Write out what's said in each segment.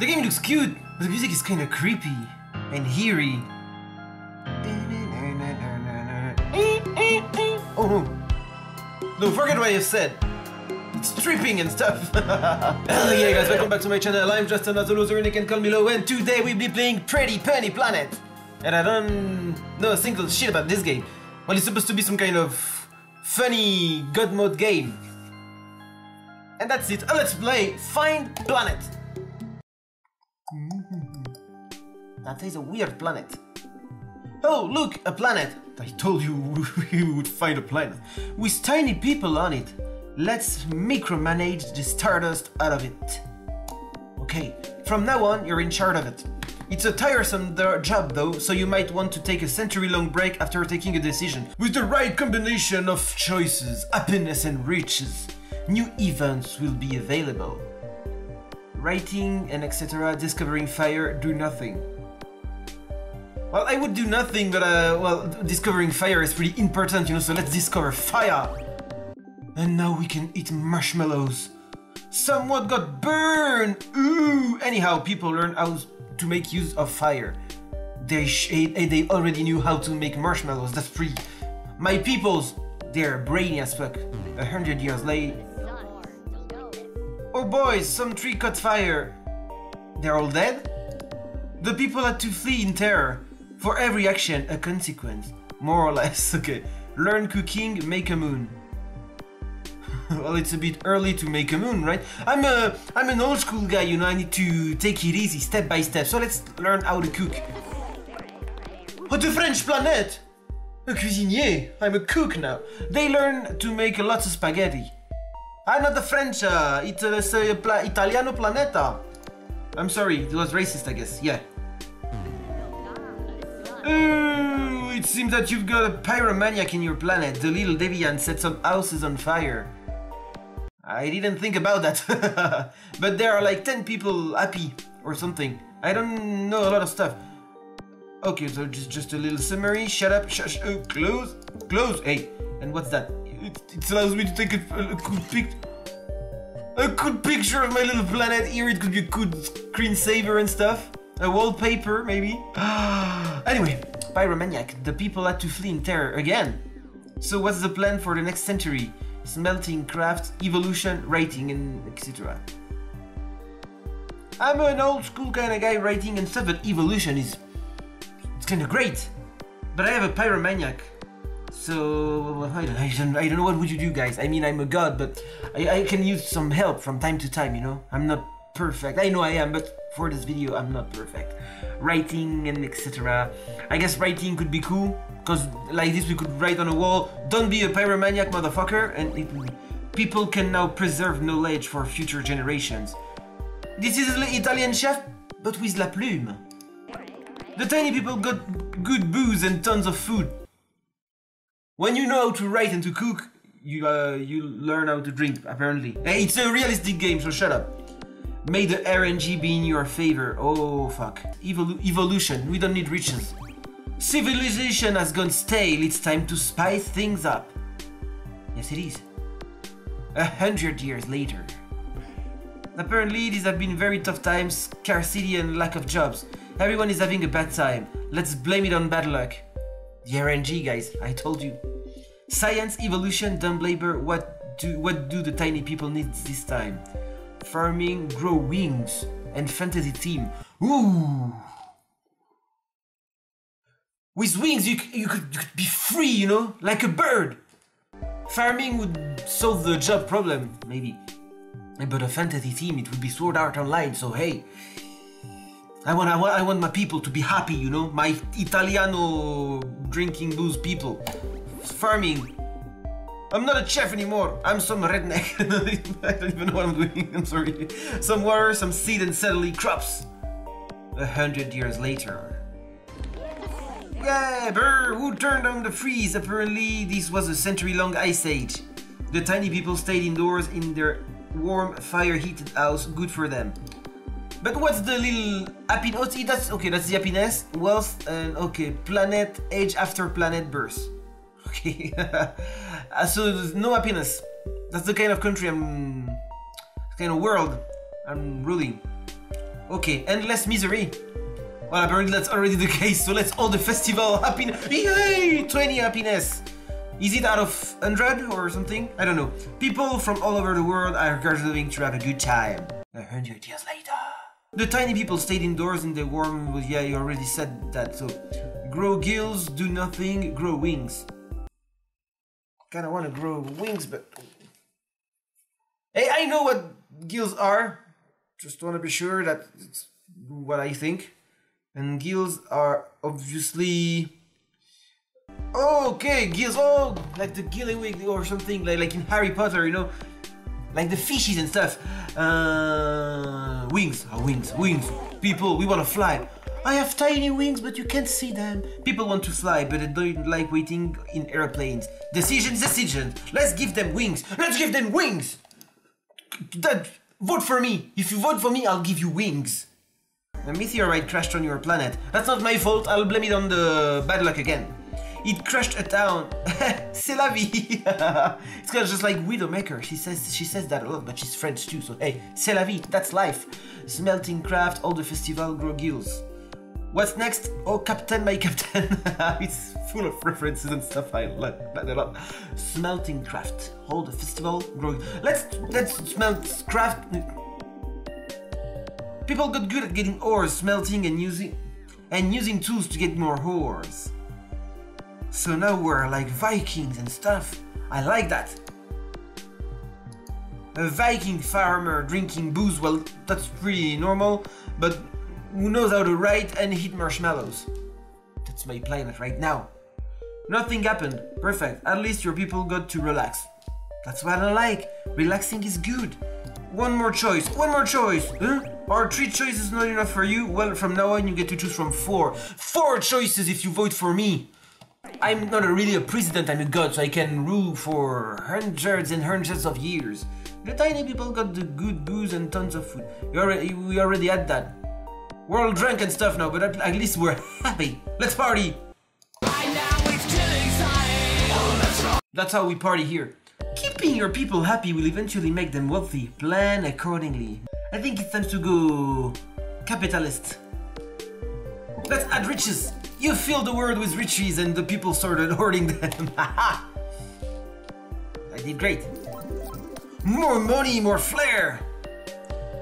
The game looks cute, but the music is kinda creepy and eerie. Oh no! Don't forget what I have said! It's tripping and stuff! Hello yeah guys, welcome back to my channel, I'm just another loser and you can call me Low, and today we'll be playing Pretty Penny Planet! And I don't know a single shit about this game. Well, it's supposed to be some kind of funny god mode game. And that's it, let's play Find Planet! That is a weird planet. Oh, look, a planet! I told you we would find a planet. With tiny people on it. Let's micromanage the stardust out of it. Okay, from now on, you're in charge of it. It's a tiresome job though, so you might want to take a century-long break after taking a decision. With the right combination of choices, happiness and riches, new events will be available. Writing and etc, discovering fire, do nothing. Well, I would do nothing, but well, discovering fire is pretty important, you know, so let's discover fire! And now we can eat marshmallows. Somewhat got burned! Ooh! Anyhow, people learn how to make use of fire. They already knew how to make marshmallows, that's pretty... My peoples, they're brainy as fuck. 100 years later... Oh boy, some tree caught fire! They're all dead? The people had to flee in terror. For every action, a consequence. More or less, okay. Learn cooking, make a moon. Well, it's a bit early to make a moon, right? I'm an old school guy, you know, I need to take it easy, step by step. So let's learn how to cook. Oh, the French planet! A cuisinier, I'm a cook now. They learn to make a lot of spaghetti. I'm not the French, it's a Italiano planeta. I'm sorry, it was racist, I guess, yeah. Ooh, it seems that you've got a pyromaniac in your planet. The little deviant set some houses on fire. I didn't think about that. But there are like 10 people happy or something. I don't know a lot of stuff. Okay, so just a little summary. Shut up, shush, close, close. Hey, and what's that? It allows me to take a cool picture. A cool picture of my little planet here. It could be a cool screensaver and stuff. A wallpaper, maybe? Anyway, pyromaniac, the people had to flee in terror again. So what's the plan for the next century? Smelting, craft, evolution, writing, and etc. I'm an old school kind of guy, writing and stuff, but evolution is... It's kind of great. But I have a pyromaniac. So... I don't know, what would you do, guys? I mean, I'm a god, but I can use some help from time to time, you know? I'm not perfect. I know I am, but... For this video, I'm not perfect. Writing and etc. I guess writing could be cool, because like this we could write on a wall, don't be a pyromaniac motherfucker, and people can now preserve knowledge for future generations. This is an Italian chef, but with la plume. The tiny people got good booze and tons of food. When you know how to write and to cook, you learn how to drink, apparently. Hey, it's a realistic game, so shut up. May the RNG be in your favor. Oh fuck. Evolution, we don't need riches. Civilization has gone stale, it's time to spice things up. Yes it is. 100 years later. Apparently these have been very tough times, scarcity and lack of jobs. Everyone is having a bad time. Let's blame it on bad luck. The RNG guys, I told you. Science, evolution, dumb labor, what do the tiny people need this time? Farming, grow wings, and fantasy team. Ooh! With wings you could be free, you know? Like a bird! Farming would solve the job problem, maybe. But a fantasy team, it would be Sword Art Online, so hey. I want my people to be happy, you know? My Italiano drinking booze people. Farming. I'm not a chef anymore, I'm some redneck. I don't even know what I'm doing, I'm sorry. Some water, some seed and suddenly crops. 100 years later. Yeah, brr, who turned on the freeze? Apparently this was a century-long ice age. The tiny people stayed indoors in their warm, fire-heated house, good for them. But what's the little happiness? That's, okay, that's the happiness, wealth, and okay, planet, age after planet birth. Okay, so there's no happiness. That's the kind of country I'm... kind of world I'm ruling. Okay, endless misery. Well, apparently that's already the case, so let's all the festival happiness. Yay! 20 happiness! Is it out of 100 or something? I don't know. People from all over the world are gathering to have a good time. 100 years later. The tiny people stayed indoors in the warm... Yeah, you already said that, so... Grow gills, do nothing, grow wings. Kinda wanna grow wings, but... Hey, I know what gills are. Just wanna be sure that it's what I think. And gills are obviously... Okay, gills, oh, like the Gillyweed or something, like in Harry Potter, you know, like the fishes and stuff. Wings, oh, wings, wings. People, we want to fly. I have tiny wings, but you can't see them. People want to fly, but they don't like waiting in airplanes. Decisions, decisions. Let's give them wings. Let's give them wings. Dad, vote for me. If you vote for me, I'll give you wings. A meteorite crashed on your planet. That's not my fault. I'll blame it on the bad luck again. It crushed a town. C'est la vie. It's kind of just like Widowmaker. She says that a lot, but she's French too. So hey, c'est la vie. That's life. Smelting craft. All the festival grow gills. What's next? Oh, Captain, my Captain. It's full of references and stuff. I like that a lot. Smelting craft. All the festival grow. Let's smelt craft. People got good at getting ores, smelting and using tools to get more ores. So now we're like Vikings and stuff. I like that. A Viking farmer drinking booze, well, that's pretty normal, but who knows how to write and hit marshmallows. That's my planet right now. Nothing happened. Perfect. At least your people got to relax. That's what I like. Relaxing is good. One more choice. One more choice. Huh? Are three choices not enough for you? Well, from now on you get to choose from four. Four choices if you vote for me. I'm not really a president, I'm a god, so I can rule for hundreds and hundreds of years. The tiny people got the good booze and tons of food. We already had that. We're all drunk and stuff now, but at least we're happy. Let's party! That's how we party here. Keeping your people happy will eventually make them wealthy. Plan accordingly. I think it's time to go... capitalist. Let's add riches! You fill the world with riches and the people started hoarding them. Haha! I did great. More money, more flair!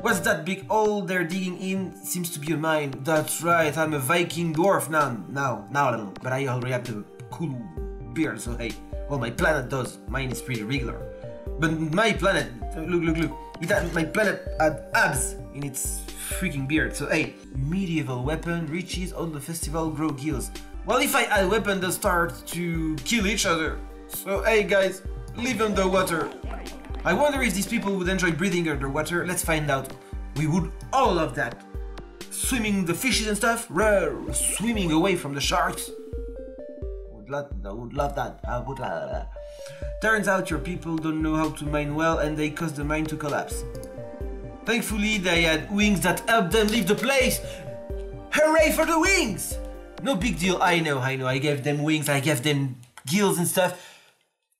What's that big hole they're digging in? Seems to be a mine. That's right, I'm a Viking dwarf now a little. But I already have the cool beard, so hey. Well, my planet does. Mine is pretty regular. But my planet, look. My planet had abs in its freaking beard, so hey. Medieval weapon, riches on the festival, grow gills. Well, if I add weapon, they'll start to kill each other. So hey guys, live underwater. I wonder if these people would enjoy breathing underwater. Let's find out. We would all love that. Swimming the fishes and stuff. Swimming away from the sharks. I would love that. Turns out your people don't know how to mine well and they caused the mine to collapse. Thankfully, they had wings that helped them leave the place! Hooray for the wings! No big deal, I know, I gave them wings, I gave them gills and stuff.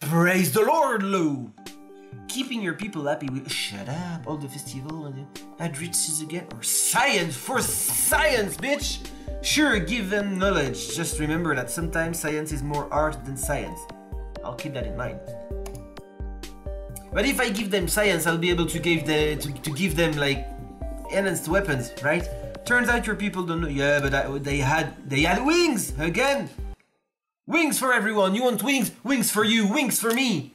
Praise the Lord, Lou! Keeping your people happy with... Shut up, all the festival and add riches again, or science for science, bitch! Sure, give them knowledge, just remember that sometimes science is more art than science. I'll keep that in mind. But if I give them science, I'll be able to give them, like, enhanced weapons, right? Turns out your people don't know... Yeah, but they had wings! Again! Wings for everyone! You want wings? Wings for you! Wings for me!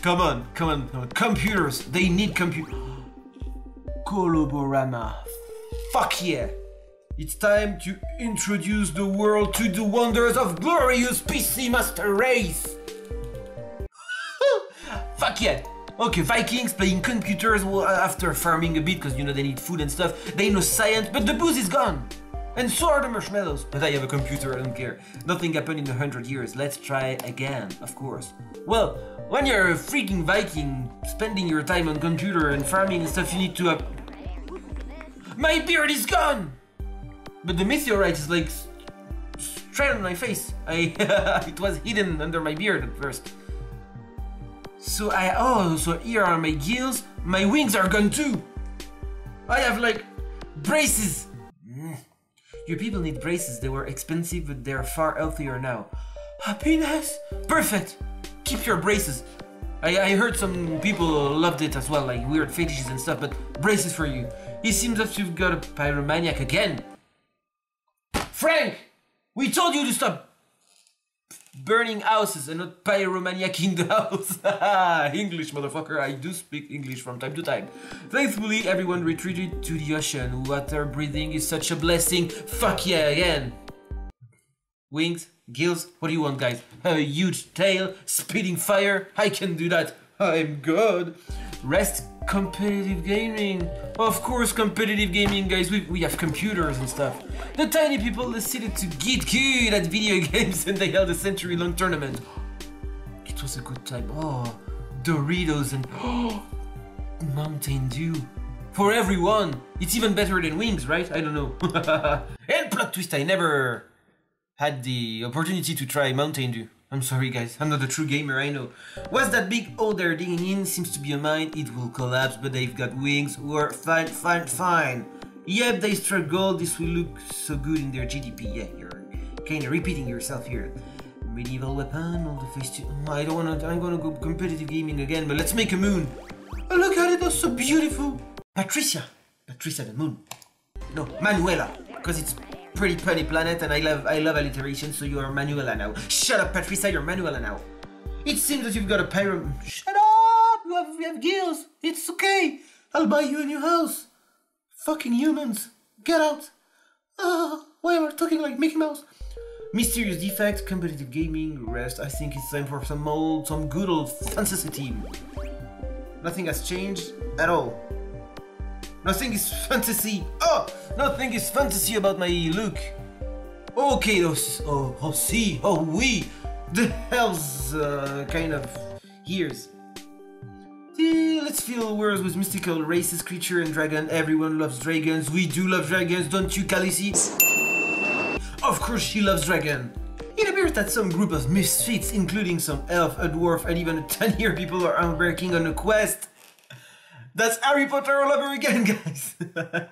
Come on. Computers! They need computers. Colossorama. Fuck yeah! It's time to introduce the world to the wonders of glorious PC Master Race! Fuck yeah! Okay, Vikings playing computers after farming a bit, because you know they need food and stuff. They know science, but the booze is gone! And so are the marshmallows. But I have a computer, I don't care. Nothing happened in 100 years. Let's try again, of course. Well, when you're a freaking Viking, spending your time on computer and farming and stuff, you need to... My beard is gone! But the meteorite is like straight on my face. It was hidden under my beard at first. So here are my gills. My wings are gone too. I have like braces. You people need braces. They were expensive, but they are far healthier now. Happiness? Perfect. Keep your braces. I heard some people loved it as well, like weird fetishes and stuff, but braces for you. It seems that you've got a pyromaniac again. Frank! We told you to stop burning houses and not pyromaniacing the house. English, motherfucker. I do speak English from time to time. Thankfully, everyone retreated to the ocean. Water breathing is such a blessing. Fuck yeah, again. Wings, gills, what do you want, guys? A huge tail, spitting fire. I can do that. I'm good. Rest, competitive gaming. Of course, competitive gaming, guys. We have computers and stuff. The tiny people decided to get good at video games and they held a century-long tournament. It was a good time. Oh, Doritos and oh, Mountain Dew. For everyone. It's even better than wings, right? I don't know. And plot twist, I never had the opportunity to try Mountain Dew. I'm sorry guys, I'm not a true gamer, I know. What's that big hole they're digging in? Seems to be a mine, it will collapse, but they've got wings, we're fine, fine, fine. Yep, they struck gold, this will look so good in their GDP. Yeah, you're kinda repeating yourself here. Medieval weapon, all the face to... Oh, I don't wanna... I'm gonna go competitive gaming again, but let's make a moon. Oh, look at it, that's so beautiful. Patricia. Patricia the moon. No, Manuela, because it's... pretty funny planet and I love alliteration, so you are Manuela now. Shut up, Patricia, you're Manuela now. It seems that you've got a pyramid. Shut up! You have gills! It's okay! I'll buy you a new house! Fucking humans! Get out! Why am I talking like Mickey Mouse? Mysterious defect, competitive gaming, rest. I think it's time for some good old fantasy. Nothing has changed at all. Nothing is fantasy. Oh, nothing is fantasy about my look. Okay, the hell's kind of years. Let's fill worlds with mystical races, creature and dragon. Everyone loves dragons. We do love dragons, don't you, Khaleesi? Of course she loves dragon. It appears that some group of misfits, including some elf, a dwarf, and even a tinier people, are embarking on a quest. That's Harry Potter all over again, guys!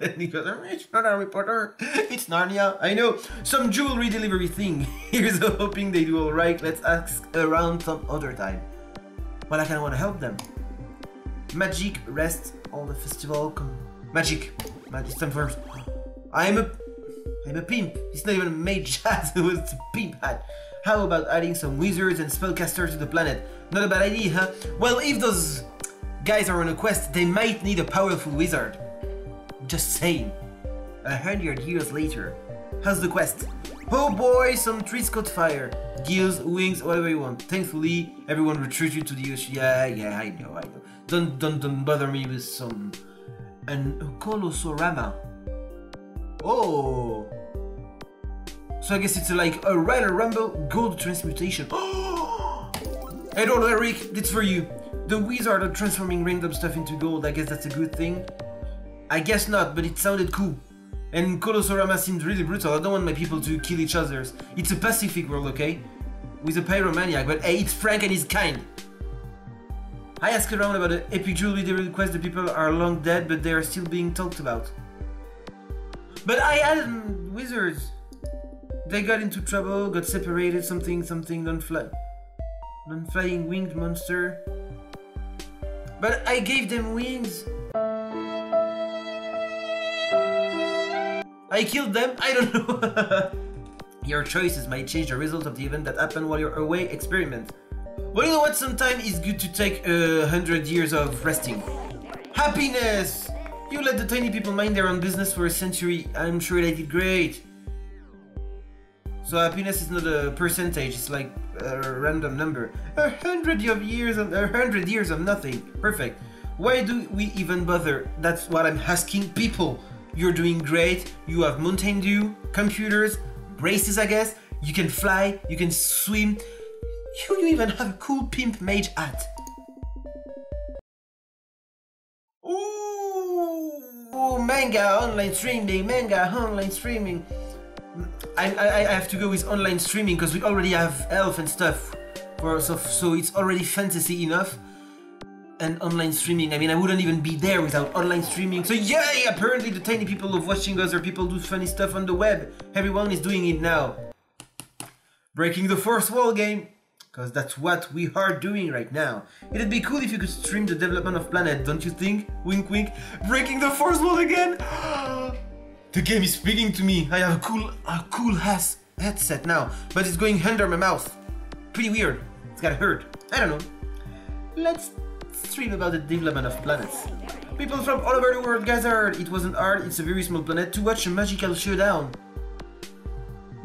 And he goes, it's not Harry Potter, it's Narnia, I know. Some jewelry delivery thing. Here's hoping they do alright, let's ask around some other time. Well, I kinda wanna help them. Magic, rest, all the festival, magic. Magic, some firms. I'm a pimp. It's not even a mage hat, it was a pimp hat. How about adding some wizards and spellcasters to the planet? Not a bad idea, huh? Well, if those guys are on a quest, they might need a powerful wizard. Just saying. 100 years later. How's the quest? Oh boy, some trees caught fire. Gills, wings, whatever you want. Thankfully, everyone retreated to the ocean. Yeah, I know. Don't bother me with some... an Colossorama. Oh! So I guess it's like a Rider Rumble gold transmutation. Oh! Hey, don't worry, Rick, it's for you. The wizard are transforming random stuff into gold. I guess that's a good thing. I guess not, but it sounded cool. And Colossorama seems really brutal. I don't want my people to kill each other. It's a Pacific world, okay? With a pyromaniac, but hey, it's Frank and he's kind. I asked around about the epic jewelry delivery quest. The people are long dead, but they are still being talked about. But I had wizards. They got into trouble, got separated, something, non-flying winged monster. But I gave them wings. I killed them? I don't know. Your choices might change the result of the event that happened while you're away. Experiment. Well, you know what? Sometimes it's good to take 100 years of resting. Happiness! You let the tiny people mind their own business for a century. I'm sure they did great. So happiness is not a percentage, it's like a random number. 100 years and 100 years of nothing. Perfect. Why do we even bother? That's what I'm asking people. You're doing great. You have Mountain Dew, computers, braces, I guess. You can fly, you can swim. You even have a cool pimp mage hat. Ooh, manga online streaming, manga online streaming. I have to go with online streaming because we already have elf and stuff, so it's already fantasy enough. and online streaming. I mean, I wouldn't even be there without online streaming. So yay! Apparently the tiny people of watching us, or people do funny stuff on the web. Everyone is doing it now. Breaking the fourth wall game. Because that's what we are doing right now. It'd be cool if you could stream the development of Planet, don't you think? Wink wink. Breaking the fourth wall again! The game is speaking to me. I have a cool ass headset now, but it's going under my mouth. Pretty weird. It's gotta hurt. I don't know. Let's stream about the development of planets. People from all over the world gathered. It wasn't hard, it's a very small planet, to watch a magical showdown.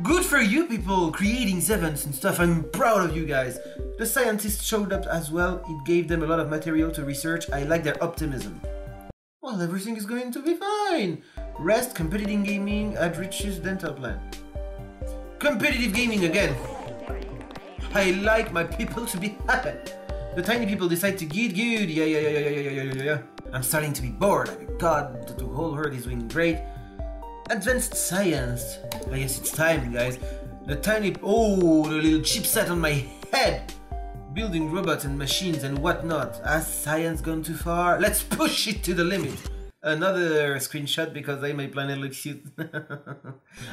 Good for you people, creating sevens and stuff, I'm proud of you guys. The scientists showed up as well, it gave them a lot of material to research, I like their optimism. Well, everything is going to be fine. Rest, competitive gaming, at Rich's dental plan. Competitive gaming again. I like my people to be happy. The tiny people decide to get good. Yeah. I'm starting to be bored. I mean, God, the whole herd is doing great. Advanced science. I guess it's time, guys. The tiny... Oh, the little chipset on my head. Building robots and machines and whatnot. Has science gone too far? Let's push it to the limit. Another screenshot because my planet looks cute.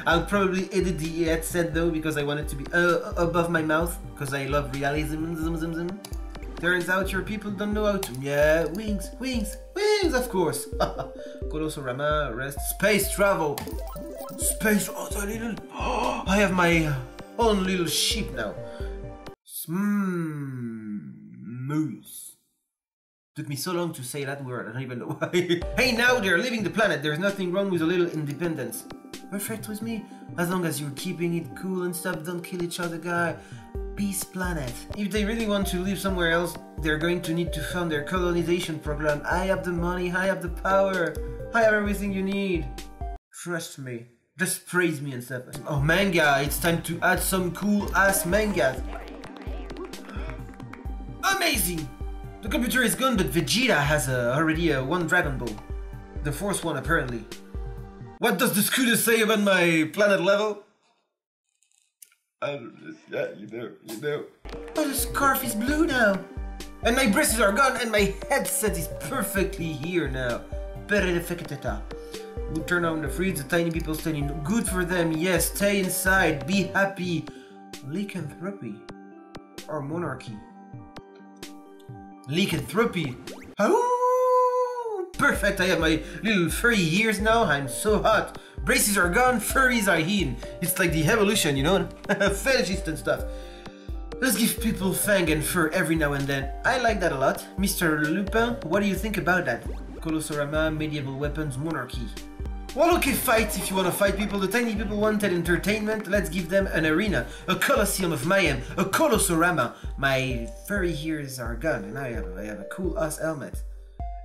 I'll probably edit the headset though because I want it to be above my mouth because I love realism. Turns out your people don't know how to... Yeah, wings, of course. Colossorama, rest, space travel. Space... Oh, the little... Oh, I have my own little ship now. Moose. Took me so long to say that word, I don't even know why. Hey, now they're leaving the planet. There's nothing wrong with a little independence. Perfect with me. As long as you're keeping it cool and stuff, don't kill each other, guy. Peace planet. If they really want to live somewhere else, they're going to need to fund their colonization program. I have the money, I have the power, I have everything you need. Trust me. Just praise me and stuff. Oh, manga, it's time to add some cool ass mangas. Amazing! The computer is gone, but Vegeta has already one Dragon Ball. The fourth one, apparently. What does the scooter say about my planet level? I don't know, yeah, you know. Oh, the scarf is blue now! And my braces are gone and my headset is perfectly here now. Perfecteta. We turn on the fridge, the tiny people standing. Good for them, yes, stay inside, be happy. Lycanthropy. Or monarchy. Lycanthropy. Oh, perfect, I have my little furry ears now, I'm so hot. Braces are gone, furries are in. It's like the evolution, you know? Fetishist and stuff. Let's give people fang and fur every now and then. I like that a lot. Mr. Lupin, what do you think about that? Colossorama, medieval weapons, monarchy. Well, okay, fight if you want to fight people. The tiny people wanted entertainment. Let's give them an arena, a colosseum of mayhem, a Colossorama. My furry ears are gone and I have a cool ass helmet.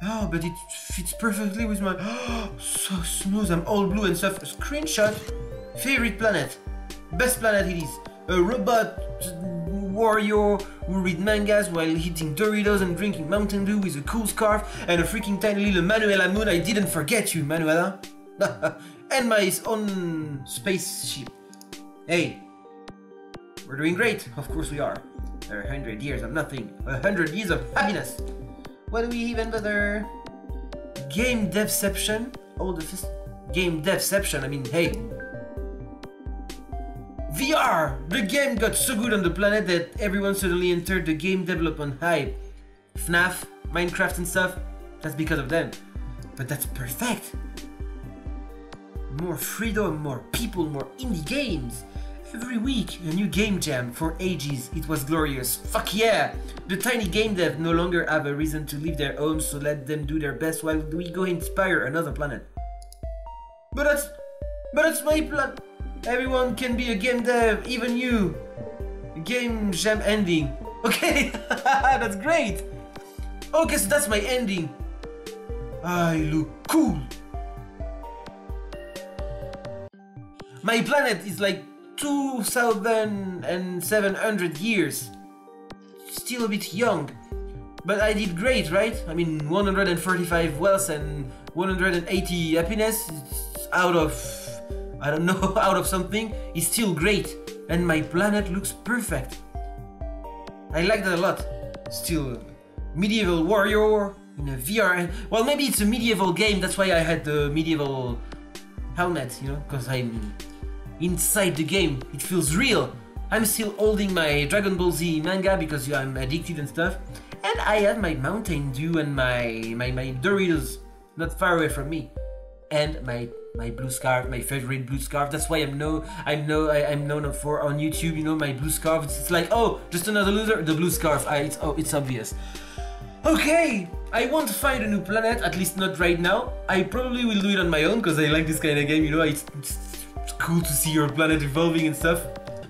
Oh, but it fits perfectly with my... Oh, so smooth, I'm all blue and stuff. Screenshot. Favorite planet. Best planet it is. A robot warrior who read mangas while eating Doritos and drinking Mountain Dew with a cool scarf and a freaking tiny little Manuela moon. I didn't forget you, Manuela. And my own spaceship. Hey. We're doing great. Of course we are. 100 years of nothing. 100 years of happiness. What do we even better? Game Devception? Oh, the first Game Devception, I mean, hey. VR! The game got so good on the planet that everyone suddenly entered the game development hype. FNAF, Minecraft and stuff, that's because of them. But that's perfect! More freedom, more people, more indie games! Every week, a new game jam for ages. It was glorious. Fuck yeah! The tiny game dev no longer have a reason to leave their homes, so let them do their best while we go inspire another planet. But that's my plan. Everyone can be a game dev, even you. Game jam ending. Okay, that's great. Okay, so that's my ending. I look cool. My planet is like 2,700 years. Still a bit young, but I did great, right? I mean, 145 wealth and 180 happiness out of, I don't know, out of something is still great. And my planet looks perfect. I like that a lot. Still, medieval warrior in a VR. Well, maybe it's a medieval game, that's why I had the medieval helmet, you know, because I'm inside the game, it feels real. I'm still holding my Dragon Ball Z manga because I'm addicted and stuff. And I have my Mountain Dew and my Doritos not far away from me. And my blue scarf, my favorite blue scarf. That's why I'm known for on YouTube, you know, my blue scarf. It's like, oh, just another loser, the blue scarf. It's obvious. Okay, I want to find a new planet, at least not right now. I probably will do it on my own because I like this kind of game, you know, it's cool to see your planet evolving and stuff.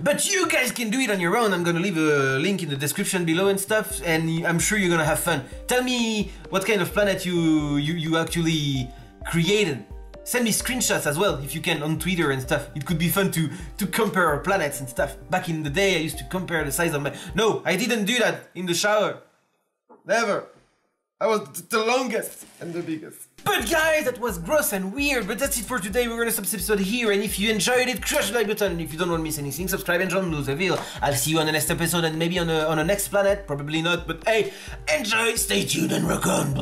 But you guys can do it on your own. I'm gonna leave a link in the description below and stuff, and I'm sure you're gonna have fun. Tell me what kind of planet you actually created. Send me screenshots as well, if you can, on Twitter and stuff. It could be fun to compare our planets and stuff. Back in the day, I used to compare the size of my... No, I didn't do that in the shower. Never. I was the longest and the biggest. But guys, that was gross and weird, but that's it for today. We're gonna stop this episode here, and if you enjoyed it, crush the like button. And if you don't want to miss anything, subscribe and don't lose the video. I'll see you on the next episode and maybe on a next planet. Probably not, but hey, enjoy, stay tuned, and rock on.